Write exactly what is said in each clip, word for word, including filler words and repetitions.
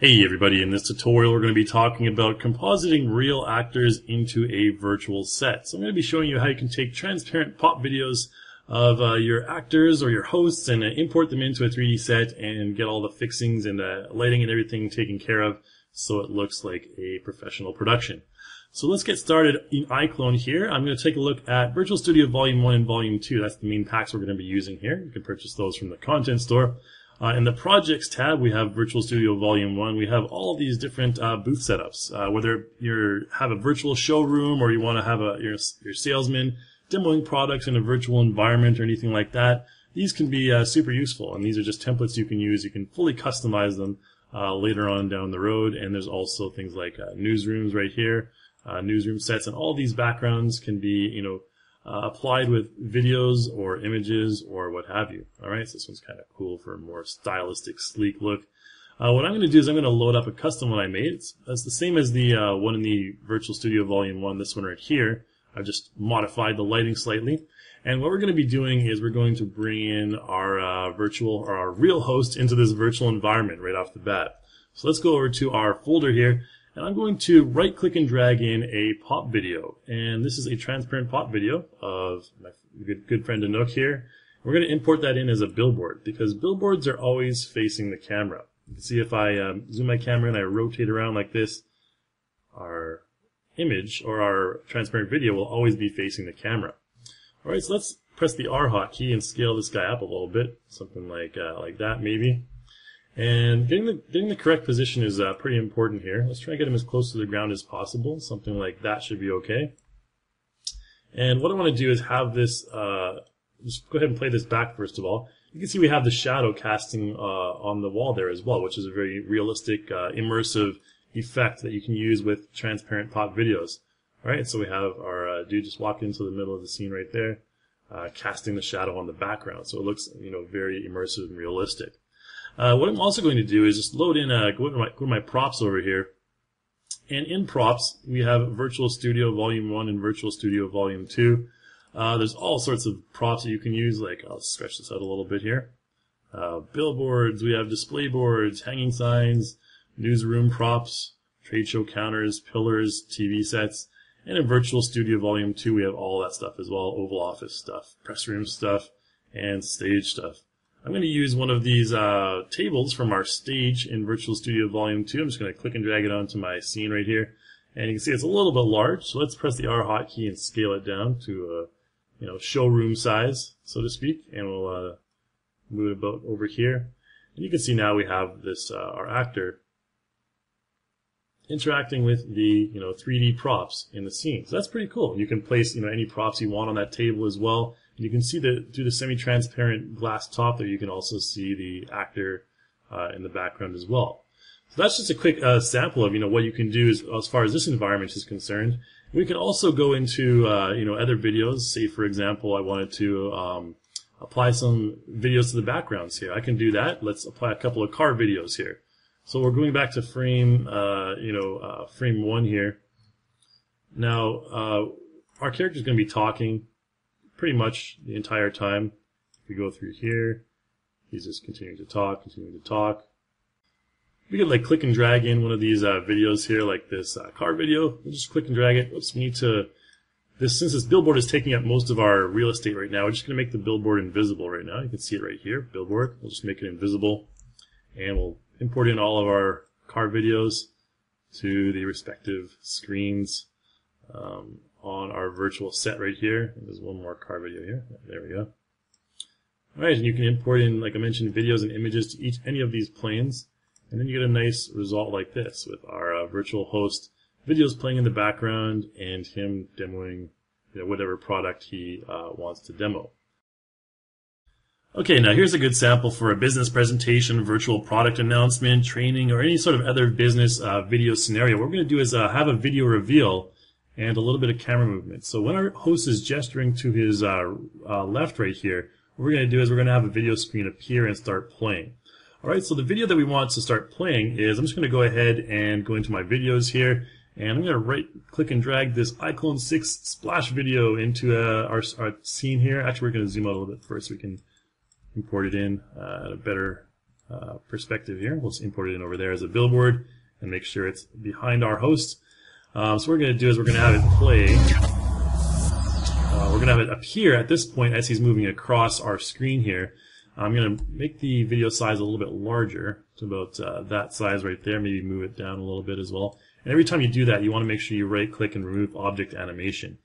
Hey everybody, in this tutorial we're going to be talking about compositing real actors into a virtual set. So I'm going to be showing you how you can take transparent pop videos of uh, your actors or your hosts and uh, import them into a three D set and get all the fixings and uh, lighting and everything taken care of so it looks like a professional production. So let's get started in iClone here. I'm going to take a look at Virtual Studio Volume one and Volume two. That's the main packs we're going to be using here. You can purchase those from the Content Store. Uh, in the Projects tab, we have Virtual Studio Volume one. We have all these different uh, booth setups. Uh, whether you have a virtual showroom or you want to have a, your, your salesman demoing products in a virtual environment or anything like that, these can be uh, super useful. And these are just templates you can use. You can fully customize them uh, later on down the road. And there's also things like uh, newsrooms right here, uh, newsroom sets, and all these backgrounds can be, you know, Uh, applied with videos or images or what have you. Alright, so this one's kind of cool for a more stylistic, sleek look. Uh, what I'm going to do is I'm going to load up a custom one I made. It's, it's the same as the uh, one in the Virtual Studio Volume one, this one right here. I've just modified the lighting slightly. And what we're going to be doing is we're going to bring in our uh, virtual or our real host into this virtual environment right off the bat. So let's go over to our folder here. And I'm going to right click and drag in a pop video. And this is a transparent pop video of my good, good friend Anuk here. We're going to import that in as a billboard because billboards are always facing the camera. You can see if I um, zoom my camera and I rotate around like this, our image or our transparent video will always be facing the camera. Alright, so let's press the R hotkey and scale this guy up a little bit. Something like, uh, like that maybe. And getting the, getting the correct position is uh, pretty important here. Let's try and get him as close to the ground as possible. Something like that should be okay. And what I want to do is have this, uh, just go ahead and play this back first of all. You can see we have the shadow casting uh, on the wall there as well, which is a very realistic, uh, immersive effect that you can use with transparent pop videos. Alright, so we have our uh, dude just walk into the middle of the scene right there, uh, casting the shadow on the background. So it looks, you know, very immersive and realistic. Uh, what I'm also going to do is just load in, uh, go to my, go to my props over here. And in props, we have Virtual Studio Volume one and Virtual Studio Volume two. Uh, there's all sorts of props that you can use, like, I'll stretch this out a little bit here. Uh, billboards, we have display boards, hanging signs, newsroom props, trade show counters, pillars, T V sets. And in Virtual Studio Volume two, we have all that stuff as well, Oval Office stuff, press room stuff, and stage stuff. I'm going to use one of these uh, tables from our stage in Virtual Studio Volume two. I'm just going to click and drag it onto my scene right here. And you can see it's a little bit large, so let's press the R hotkey and scale it down to, uh, you know, showroom size, so to speak. And we'll uh, move it about over here. And you can see now we have this, uh, our actor interacting with the, you know, three D props in the scene. So that's pretty cool. You can place, you know, any props you want on that table as well. You can see that through the semi-transparent glass top there, you can also see the actor uh, in the background as well. So that's just a quick uh, sample of, you know, what you can do as, as far as this environment is concerned. We can also go into, uh, you know, other videos. Say, for example, I wanted to um, apply some videos to the backgrounds here. I can do that. Let's apply a couple of car videos here. So we're going back to frame, uh, you know, uh, frame one here. Now, uh, our character is going to be talking pretty much the entire time. If we go through here, he's just continuing to talk, continuing to talk. We could like click and drag in one of these uh, videos here, like this uh, car video. We'll just click and drag it. Oops, we need to, this, since this billboard is taking up most of our real estate right now, we're just going to make the billboard invisible right now. You can see it right here, billboard. We'll just make it invisible, and we'll import in all of our car videos to the respective screens. Um, on our virtual set right here. There's one more car video here. There we go. Alright, and you can import in, like I mentioned, videos and images to each any of these planes, and then you get a nice result like this with our uh, virtual host videos playing in the background and him demoing, you know, whatever product he uh, wants to demo. Okay, now here's a good sample for a business presentation, virtual product announcement, training, or any sort of other business uh, video scenario. What we're going to do is uh, have a video reveal and a little bit of camera movement. So when our host is gesturing to his uh, uh, left right here, what we're going to do is we're going to have a video screen appear and start playing. Alright, so the video that we want to start playing is, I'm just going to go ahead and go into my videos here, and I'm going to right click and drag this iClone six splash video into uh, our, our scene here. Actually, we're going to zoom out a little bit first so we can import it in uh, at a better uh, perspective here. We'll just import it in over there as a billboard and make sure it's behind our host. Um, so what we're going to do is we're going to have it play. Uh, we're going to have it appear at this point as he's moving across our screen here. I'm going to make the video size a little bit larger, to about uh, that size right there, maybe move it down a little bit as well. And every time you do that, you want to make sure you right-click and remove object animation.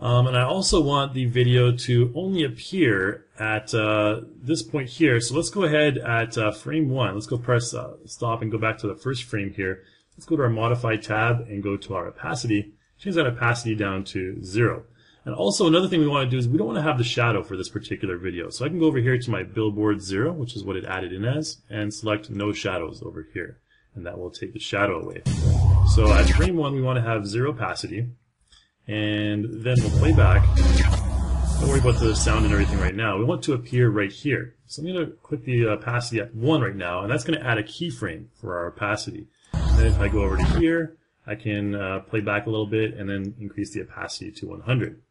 Um, and I also want the video to only appear at uh, this point here. So let's go ahead at uh, frame one. Let's go press uh, stop and go back to the first frame here. Let's go to our Modify tab and go to our opacity. Change that opacity down to zero. And also another thing we want to do is we don't want to have the shadow for this particular video. So I can go over here to my billboard zero, which is what it added in as, and select no shadows over here. And that will take the shadow away. So at frame one, we want to have zero opacity. And then we'll play back. Don't worry about the sound and everything right now. We want to appear right here. So I'm going to click the opacity at one right now, and that's going to add a keyframe for our opacity. And then if I go over to here, I can uh, play back a little bit and then increase the opacity to one hundred.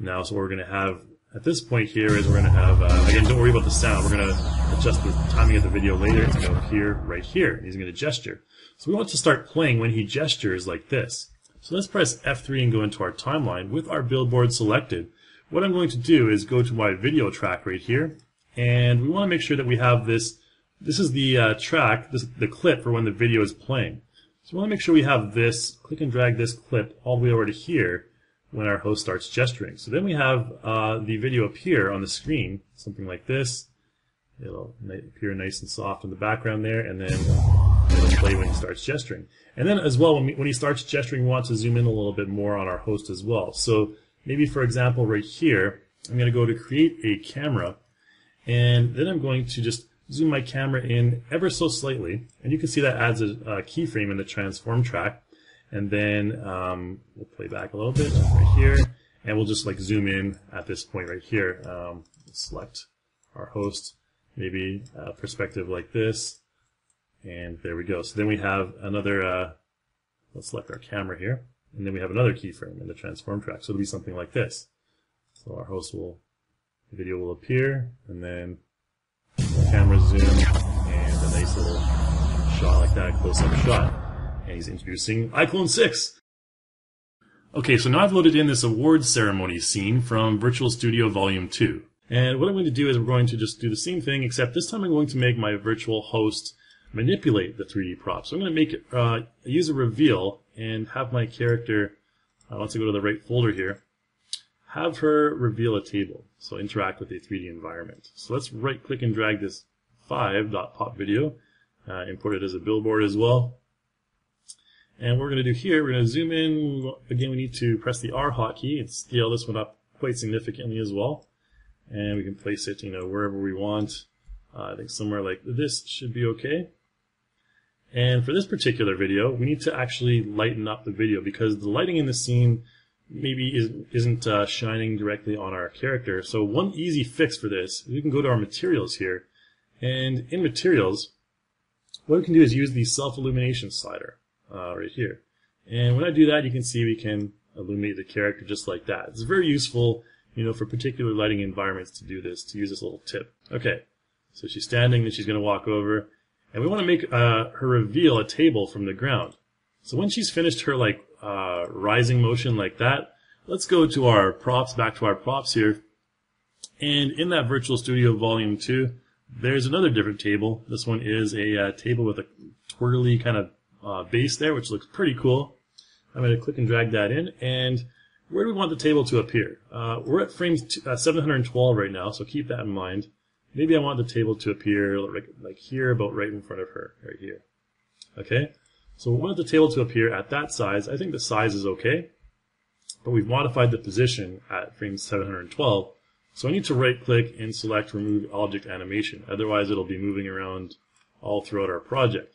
Now, so what we're going to have at this point here is we're going to have, uh, again, don't worry about the sound. We're going to adjust the timing of the video later. It's going to appear right here. He's going to gesture. So we want to start playing when he gestures like this. So let's press F three and go into our timeline with our billboard selected. What I'm going to do is go to my video track right here, and we want to make sure that we have this, this is the uh, track, this, the clip for when the video is playing. So we want to make sure we have this, click and drag this clip all the way over to here when our host starts gesturing. So then we have uh, the video appear on the screen, something like this. It'll appear nice and soft in the background there, and then play when he starts gesturing. And then as well, when, we, when he starts gesturing, we want to zoom in a little bit more on our host as well. So maybe, for example, right here, I'm going to go to create a camera, and then I'm going to just zoom my camera in ever so slightly, and you can see that adds a, a keyframe in the transform track. And then um, we'll play back a little bit right here, and we'll just like zoom in at this point right here. Um, select our host, maybe a perspective like this. And there we go. So then we have another, uh, let's select our camera here, and then we have another keyframe in the transform track. So it'll be something like this. So our host will, the video will appear, and then the camera zoom, and a nice little shot like that, close-up shot. And he's introducing iClone six. Okay, so now I've loaded in this awards ceremony scene from Virtual Studio Volume two. And what I'm going to do is we're going to just do the same thing, except this time I'm going to make my virtual host manipulate the three D prop. So I'm going to make it, uh, use a reveal and have my character, uh, once I go to the right folder here, have her reveal a table. So interact with a three D environment. So let's right click and drag this five dot pop video, uh, import it as a billboard as well. And what we're going to do here, we're going to zoom in. Again, we need to press the R hotkey and scale this one up quite significantly as well. And we can place it, you know, wherever we want. Uh, I think somewhere like this should be okay. And for this particular video, we need to actually lighten up the video because the lighting in the scene maybe isn't, isn't uh, shining directly on our character. So one easy fix for this, we can go to our materials here. And in materials, what we can do is use the self-illumination slider uh, right here. And when I do that, you can see we can illuminate the character just like that. It's very useful, you know, for particular lighting environments to do this, to use this little tip. Okay, so she's standing, then she's going to walk over. And we want to make uh, her reveal a table from the ground. So when she's finished her like uh, rising motion like that, let's go to our props, back to our props here. And in that Virtual Studio Volume two, there's another different table. This one is a uh, table with a twirly kind of uh, base there, which looks pretty cool. I'm going to click and drag that in. And where do we want the table to appear? Uh, we're at frames uh, seven hundred twelve right now, so keep that in mind. Maybe I want the table to appear like, like here, about right in front of her, right here. Okay, so we want the table to appear at that size. I think the size is okay, but we've modified the position at frame seven hundred twelve. So I need to right-click and select Remove Object Animation. Otherwise, it'll be moving around all throughout our project.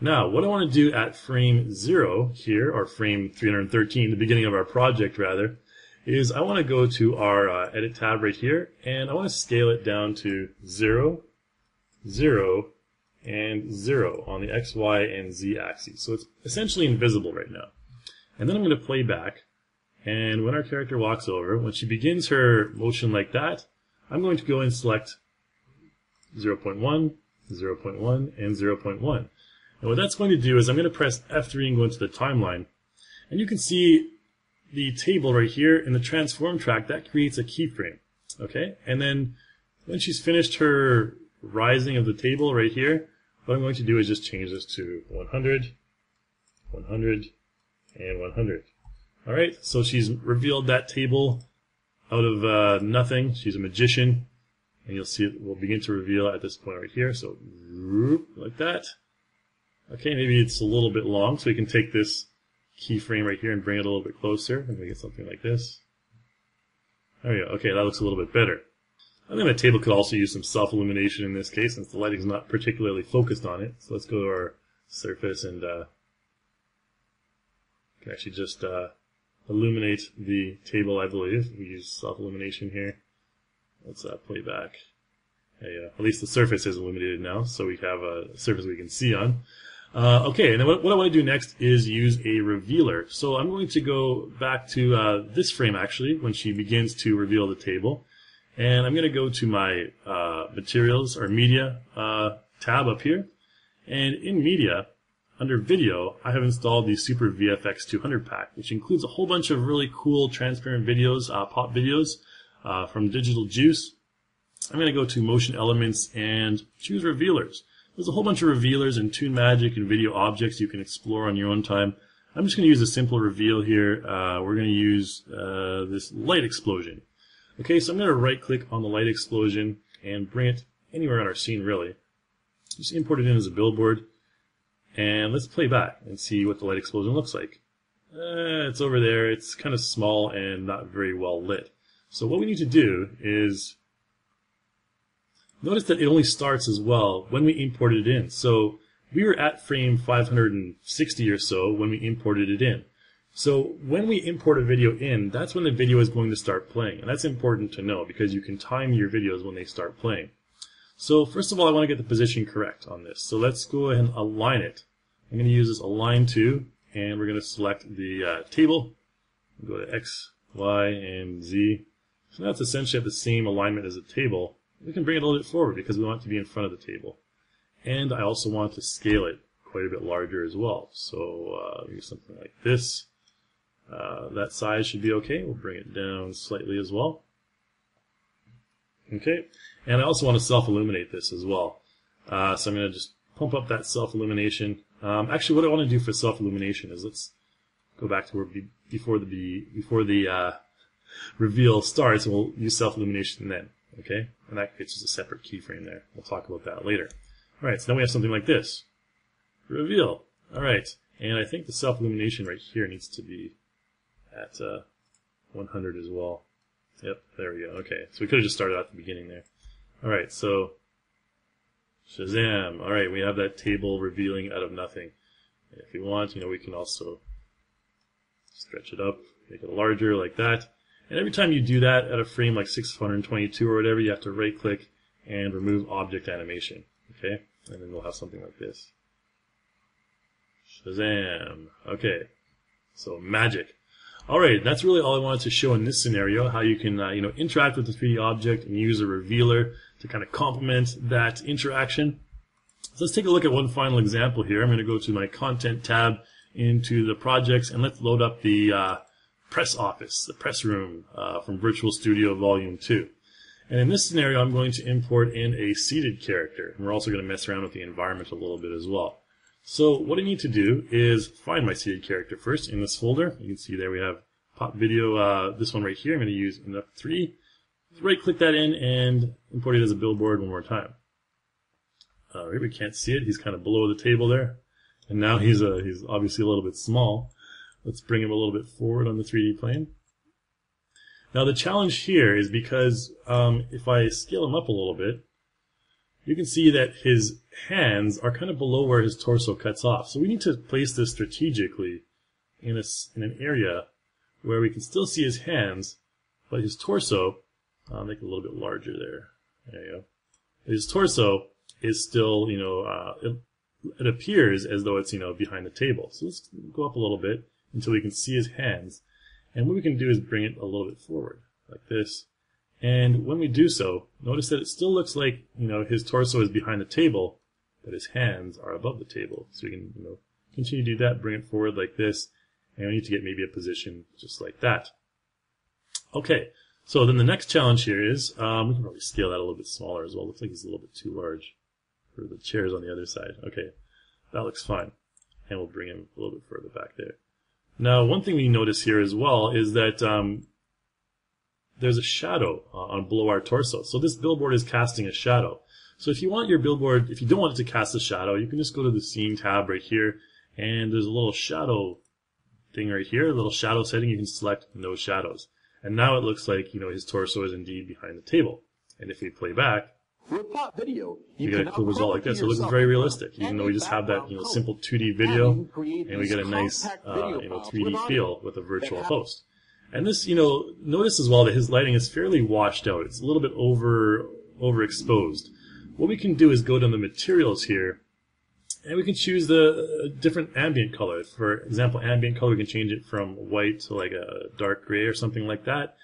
Now, what I want to do at frame zero here, or frame three hundred thirteen, the beginning of our project, rather, is I want to go to our uh, edit tab right here, and I want to scale it down to zero, zero, and zero on the X, Y, and Z axes. So it's essentially invisible right now. And then I'm going to play back, and when our character walks over, when she begins her motion like that, I'm going to go and select zero point one, zero point one, and zero point one. And what that's going to do is I'm going to press F three and go into the timeline. And you can see the table right here in the transform track, that creates a keyframe. Okay, and then when she's finished her rising of the table right here, what I'm going to do is just change this to one hundred, one hundred, and one hundred. All right, so she's revealed that table out of uh, nothing. She's a magician, and you'll see it will begin to reveal at this point right here. So like that. Okay, maybe it's a little bit long, so we can take this keyframe right here and bring it a little bit closer and make it something like this. There we go. Okay, that looks a little bit better. I think my table could also use some self-illumination in this case, since the lighting's not particularly focused on it. So let's go to our surface and uh, can actually just uh, illuminate the table, I believe. We use self-illumination here. Let's uh, play back. Hey, uh, at least the surface is illuminated now, so we have a surface we can see on. Uh, okay, and then what, what I want to do next is use a revealer. So I'm going to go back to uh, this frame, actually, when she begins to reveal the table. And I'm going to go to my uh, materials or media uh, tab up here. And in media, under video, I have installed the Super V F X two hundred pack, which includes a whole bunch of really cool transparent videos, uh, pop videos uh, from Digital Juice. I'm going to go to motion elements and choose revealers. There's a whole bunch of revealers and Toon Magic and video objects you can explore on your own time. I'm just going to use a simple reveal here. Uh, we're going to use uh, this light explosion. Okay, so I'm going to right click on the light explosion and bring it anywhere on our scene, really. Just import it in as a billboard. And let's play back and see what the light explosion looks like. Uh, it's over there. It's kind of small and not very well lit. So what we need to do is notice that it only starts as well when we import it in. So we were at frame five hundred sixty or so when we imported it in. So when we import a video in, that's when the video is going to start playing. And that's important to know because you can time your videos when they start playing. So first of all, I want to get the position correct on this. So let's go ahead and align it. I'm going to use this align to, and we're going to select the uh, table. We'll go to X, Y, and Z. So that's essentially at the same alignment as the table. We can bring it a little bit forward because we want it to be in front of the table. And I also want to scale it quite a bit larger as well. So uh, maybe something like this. Uh, that size should be okay. We'll bring it down slightly as well. Okay. And I also want to self-illuminate this as well. Uh, so I'm going to just pump up that self-illumination. Um, actually, what I want to do for self-illumination is let's go back to where be, before the, before the uh, reveal starts, and we'll use self-illumination then. Okay, and that creates just a separate keyframe there. We'll talk about that later. All right, so now we have something like this. Reveal. All right, and I think the self-illumination right here needs to be at uh, one hundred as well. Yep, there we go. Okay, so we could have just started out at the beginning there. All right, so Shazam. All right, we have that table revealing out of nothing. If we want, you know, we can also stretch it up, make it larger like that. And every time you do that at a frame like six hundred twenty-two or whatever, you have to right click and remove object animation. Okay? And then we'll have something like this. Shazam. Okay. So magic. Alright, that's really all I wanted to show in this scenario, how you can uh, you know, interact with the three D object and use a revealer to kind of complement that interaction. So let's take a look at one final example here. I'm going to go to my content tab into the projects and let's load up the uh, press office, the press room uh, from Virtual Studio Volume two. And in this scenario, I'm going to import in a seated character. And we're also going to mess around with the environment a little bit as well. So what I need to do is find my seated character first in this folder. You can see there we have pop video, uh, this one right here. I'm going to use Anuk three. Right-click that in and import it as a billboard one more time. All right, we can't see it. He's kind of below the table there. And now he's, a, he's obviously a little bit small. Let's bring him a little bit forward on the three D plane. Now the challenge here is because um, if I scale him up a little bit, you can see that his hands are kind of below where his torso cuts off. So we need to place this strategically in, a, in an area where we can still see his hands, but his torso, I'll make it a little bit larger there. There you go. His torso is still, you know, uh, it, it appears as though it's, you know, behind the table. So let's go up a little bit until we can see his hands. And what we can do is bring it a little bit forward, like this. And when we do so, notice that it still looks like, you know, his torso is behind the table, but his hands are above the table. So we can, you know, continue to do that, bring it forward like this, and we need to get maybe a position just like that. Okay, so then the next challenge here is, um, we can probably scale that a little bit smaller as well. Looks like it's a little bit too large for the chairs on the other side. Okay, that looks fine. And we'll bring him a little bit further back there. Now, one thing we notice here as well is that um, there's a shadow uh, on below our torso. So this billboard is casting a shadow. So if you want your billboard, if you don't want it to cast a shadow, you can just go to the Scene tab right here, and there's a little shadow thing right here, a little shadow setting. You can select no shadows. And now it looks like, you know, his torso is indeed behind the table. And if we play back, video, you, you get a cool result like this. It looks very realistic, even though we just have that, you know, simple two D video, and we get a nice, uh, you know, three D feel with a virtual host. And this, you know, notice as well that his lighting is fairly washed out. It's a little bit over overexposed. What we can do is go to the materials here, and we can choose the uh, different ambient color. For example, ambient color, we can change it from white to like a dark gray or something like that.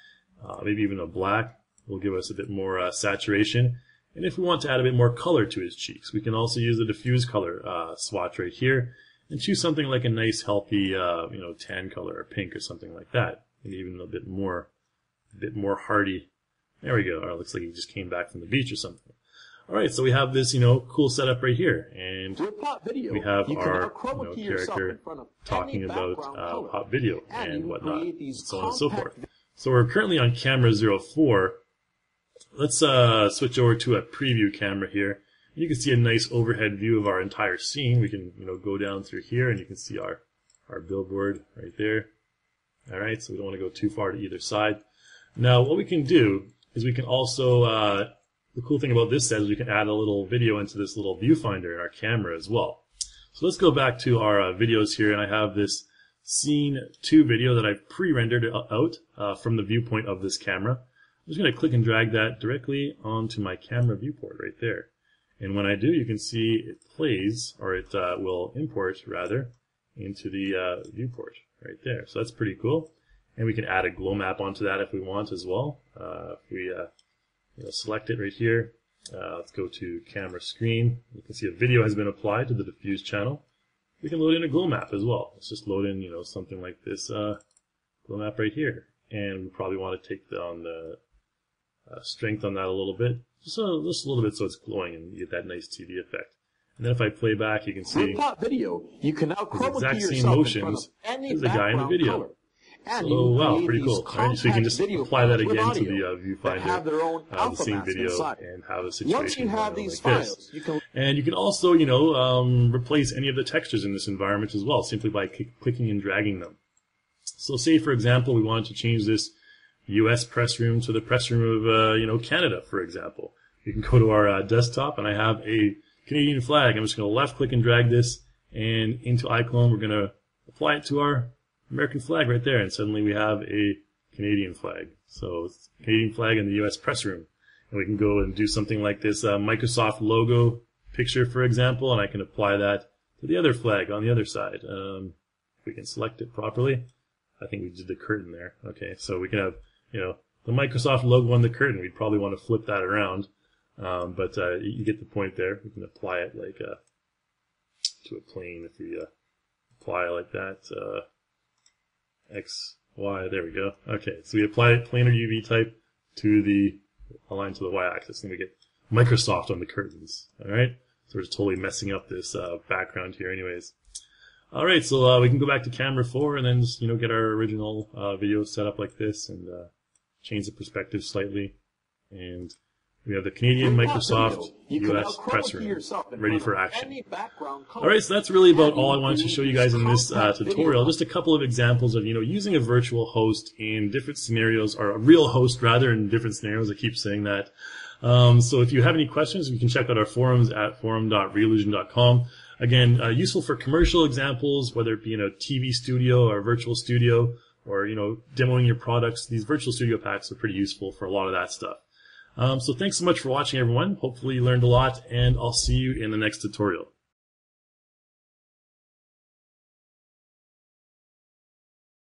Uh, maybe even a black will give us a bit more uh, saturation. And if we want to add a bit more color to his cheeks, we can also use the diffuse color uh, swatch right here and choose something like a nice, healthy, uh, you know, tan color or pink or something like that. And even a bit more, a bit more hearty. There we go. Oh, it looks like he just came back from the beach or something. All right, so we have this, you know, cool setup right here, and we have our, you know, character talking about uh, pop video and whatnot, and so on and so forth. So we're currently on camera zero four. Let's uh, switch over to a preview camera here. You can see a nice overhead view of our entire scene. We can, you know, go down through here, and you can see our, our billboard right there. All right, so we don't want to go too far to either side. Now, what we can do is we can also, uh, the cool thing about this set is we can add a little video into this little viewfinder in our camera as well. So let's go back to our uh, videos here, and I have this Scene two video that I've pre-rendered out uh, from the viewpoint of this camera. I'm just going to click and drag that directly onto my camera viewport right there. And when I do, you can see it plays, or it uh, will import, rather, into the uh, viewport right there. So that's pretty cool. And we can add a glow map onto that if we want as well. Uh, if we uh, you know, select it right here, uh, let's go to camera screen. You can see a video has been applied to the diffuse channel. We can load in a glow map as well. Let's just load in, you know, something like this uh, glow map right here. And we probably want to take down the Uh, strength on that a little bit, just a, just a little bit, so it's glowing, and you get that nice T V effect. And then if I play back, you can see video, you can now the exact same motions as the guy in the video. So wow, pretty cool. Right? So you can just apply that again to the uh, viewfinder, uh, the same video, inside. And have a situation Once you have these like files, this. You can... And you can also, you know, um, replace any of the textures in this environment as well, simply by clicking and dragging them. So say, for example, we wanted to change this U S press room to the press room of, uh, you know, Canada, for example. You can go to our uh, desktop, and I have a Canadian flag. I'm just going to left-click and drag this, and into iClone, we're going to apply it to our American flag right there, and suddenly we have a Canadian flag. So it's Canadian flag in the U S press room. And we can go and do something like this uh, Microsoft logo picture, for example, and I can apply that to the other flag on the other side. Um, if we can select it properly. I think we did the curtain there. Okay, so we can have, you know, the Microsoft logo on the curtain. We'd probably want to flip that around, um, but uh, you get the point there. We can apply it like uh, to a plane if we uh, apply like that. Uh, X, Y, there we go. Okay, so we apply it planar U V type to the align to the Y-axis, and we get Microsoft on the curtains. All right, so we're just totally messing up this uh, background here, anyways. All right, so uh, we can go back to camera four, and then just, you know, get our original uh, video set up like this, and uh, change the perspective slightly, and we have the Canadian Microsoft U S press room ready for action. All right, so that's really about all I wanted to show you guys in this uh, tutorial. Just a couple of examples of, you know, using a virtual host in different scenarios, or a real host rather in different scenarios. I keep saying that. Um, so if you have any questions, you can check out our forums at forum dot reillusion dot com. Again, uh, useful for commercial examples, whether it be in a T V studio or a virtual studio, or, you know, demoing your products. These virtual studio packs are pretty useful for a lot of that stuff. Um, so thanks so much for watching, everyone. Hopefully you learned a lot, and I'll see you in the next tutorial.